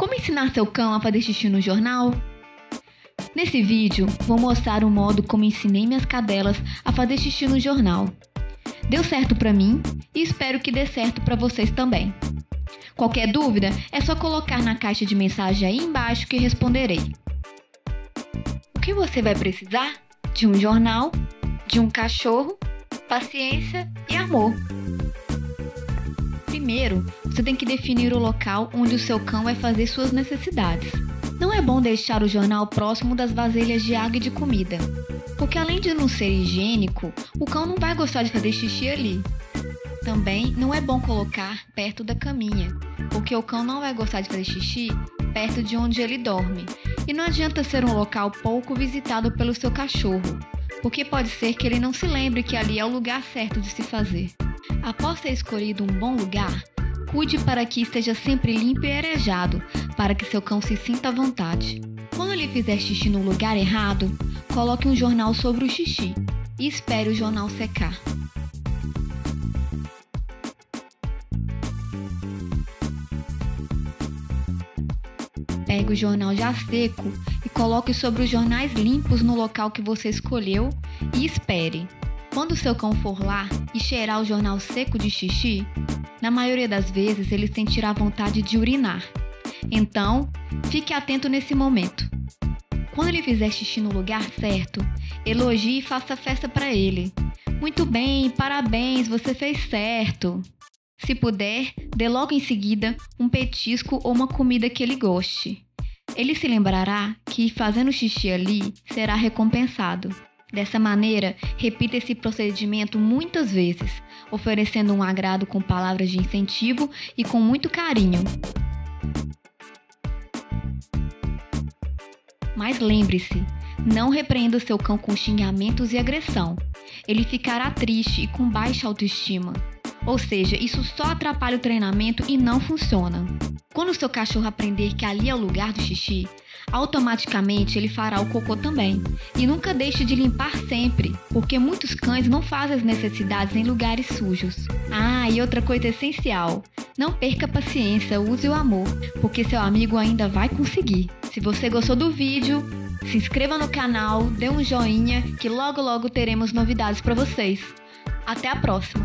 Como ensinar seu cão a fazer xixi no jornal? Nesse vídeo, vou mostrar o modo como ensinei minhas cadelas a fazer xixi no jornal. Deu certo pra mim e espero que dê certo pra vocês também. Qualquer dúvida, é só colocar na caixa de mensagem aí embaixo que responderei. O que você vai precisar? De um jornal, de um cachorro, paciência e amor. Primeiro, você tem que definir o local onde o seu cão vai fazer suas necessidades. Não é bom deixar o jornal próximo das vasilhas de água e de comida, porque além de não ser higiênico, o cão não vai gostar de fazer xixi ali. Também não é bom colocar perto da caminha, porque o cão não vai gostar de fazer xixi perto de onde ele dorme. E não adianta ser um local pouco visitado pelo seu cachorro, porque pode ser que ele não se lembre que ali é o lugar certo de se fazer. Após ter escolhido um bom lugar, cuide para que esteja sempre limpo e arejado, para que seu cão se sinta à vontade. Quando ele fizer xixi no lugar errado, coloque um jornal sobre o xixi e espere o jornal secar. Pegue o jornal já seco e coloque sobre os jornais limpos no local que você escolheu e espere. Quando seu cão for lá e cheirar o jornal seco de xixi, na maioria das vezes ele sentirá vontade de urinar. Então, fique atento nesse momento. Quando ele fizer xixi no lugar certo, elogie e faça festa para ele. Muito bem, parabéns, você fez certo! Se puder, dê logo em seguida um petisco ou uma comida que ele goste. Ele se lembrará que fazendo xixi ali será recompensado. Dessa maneira, repita esse procedimento muitas vezes, oferecendo um agrado com palavras de incentivo e com muito carinho. Mas lembre-se, não repreenda o seu cão com xingamentos e agressão. Ele ficará triste e com baixa autoestima. Ou seja, isso só atrapalha o treinamento e não funciona. Quando o seu cachorro aprender que ali é o lugar do xixi, automaticamente ele fará o cocô também. E nunca deixe de limpar sempre, porque muitos cães não fazem as necessidades em lugares sujos. Ah, e outra coisa essencial, não perca a paciência, use o amor, porque seu amigo ainda vai conseguir. Se você gostou do vídeo, se inscreva no canal, dê um joinha que logo teremos novidades para vocês. Até a próxima!